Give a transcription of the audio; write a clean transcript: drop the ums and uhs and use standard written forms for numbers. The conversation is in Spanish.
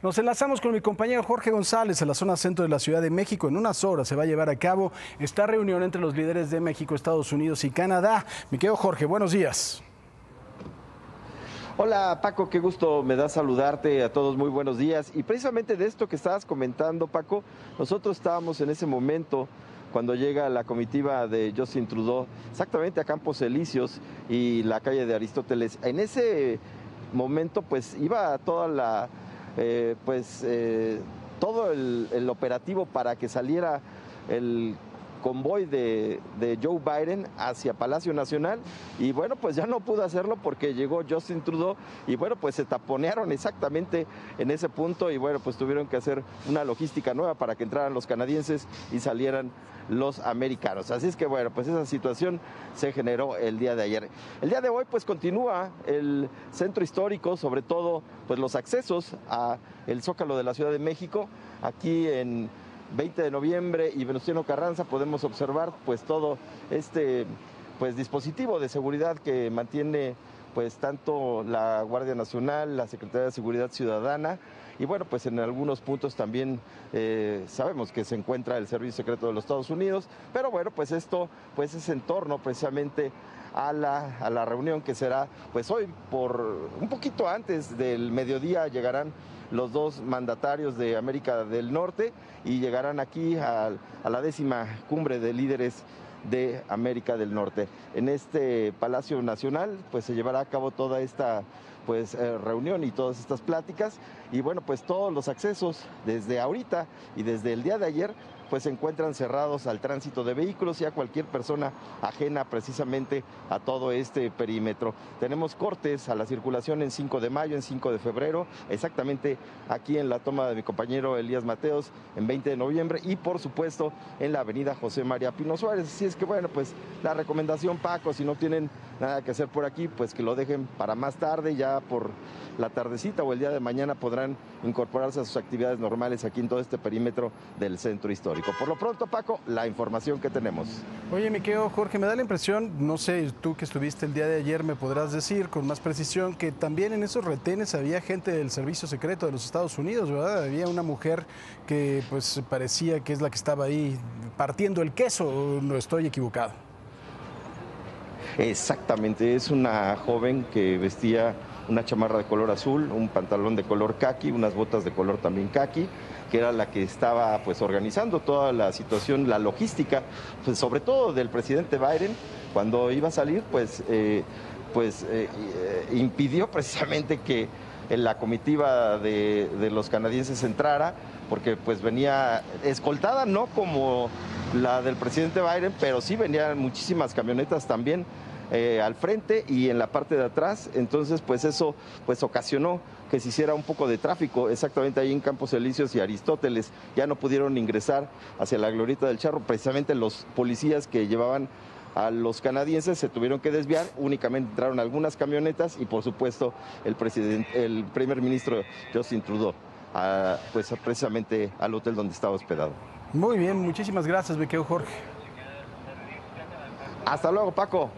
Nos enlazamos con mi compañero Jorge González en la zona centro de la Ciudad de México. En unas horas se va a llevar a cabo esta reunión entre los líderes de México, Estados Unidos y Canadá. Mi querido Jorge, buenos días. Hola Paco, qué gusto me da saludarte a todos, muy buenos días. Y precisamente de esto que estabas comentando, Paco, nosotros estábamos en ese momento cuando llega la comitiva de Justin Trudeau exactamente a Campos Elíseos y la calle de Aristóteles. En ese momento pues iba toda la, todo el operativo para que saliera el convoy de Joe Biden hacia Palacio Nacional, y bueno, pues ya no pudo hacerlo porque llegó Justin Trudeau y bueno, pues se taponearon exactamente en ese punto y bueno, pues tuvieron que hacer una logística nueva para que entraran los canadienses y salieran los americanos. Así es que bueno, pues esa situación se generó el día de ayer. El día de hoy pues continúa el centro histórico, sobre todo pues los accesos al Zócalo de la Ciudad de México. Aquí en 20 de noviembre y Venustiano Carranza podemos observar pues todo este pues dispositivo de seguridad que mantiene pues tanto la Guardia Nacional, la Secretaría de Seguridad Ciudadana y bueno, pues en algunos puntos también sabemos que se encuentra el Servicio Secreto de los Estados Unidos, pero bueno, pues esto pues es en torno precisamente a la reunión que será pues hoy por un poquito antes del mediodía. Llegarán los dos mandatarios de América del Norte y llegarán aquí a la 10ª Cumbre de Líderes de América del Norte. En este Palacio Nacional pues se llevará a cabo toda esta pues reunión y todas estas pláticas y bueno, pues todos los accesos desde ahorita y desde el día de ayer pues se encuentran cerrados al tránsito de vehículos y a cualquier persona ajena precisamente a todo este perímetro. Tenemos cortes a la circulación en 5 de mayo, en 5 de febrero, exactamente aquí en la toma de mi compañero Elías Mateos, en 20 de noviembre y por supuesto en la avenida José María Pino Suárez. Así es que bueno, pues la recomendación, Paco, si no tienen nada que hacer por aquí, pues que lo dejen para más tarde, ya por la tardecita o el día de mañana podrán incorporarse a sus actividades normales aquí en todo este perímetro del centro histórico. Por lo pronto, Paco, la información que tenemos. Oye, mi querido Jorge, me da la impresión, no sé, tú que estuviste el día de ayer me podrás decir con más precisión, que también en esos retenes había gente del Servicio Secreto de los Estados Unidos, ¿verdad? Había una mujer que pues parecía que es la que estaba ahí partiendo el queso, ¿no estoy equivocado? Exactamente, es una joven que vestía una chamarra de color azul, un pantalón de color caqui, unas botas de color también caqui, que era la que estaba pues organizando toda la situación, la logística, pues, sobre todo del presidente Biden, cuando iba a salir, pues, impidió precisamente que la comitiva de los canadienses entrara, porque pues venía escoltada, no como la del presidente Biden, pero sí venían muchísimas camionetas también al frente y en la parte de atrás. Entonces pues eso pues ocasionó que se hiciera un poco de tráfico exactamente ahí en Campos Elíseos y Aristóteles. Ya no pudieron ingresar hacia la Glorieta del Charro, precisamente los policías que llevaban a los canadienses se tuvieron que desviar, únicamente entraron algunas camionetas y por supuesto el primer ministro Justin Trudeau pues precisamente al hotel donde estaba hospedado. Muy bien, muchísimas gracias, me quedo Jorge. Hasta luego, Paco.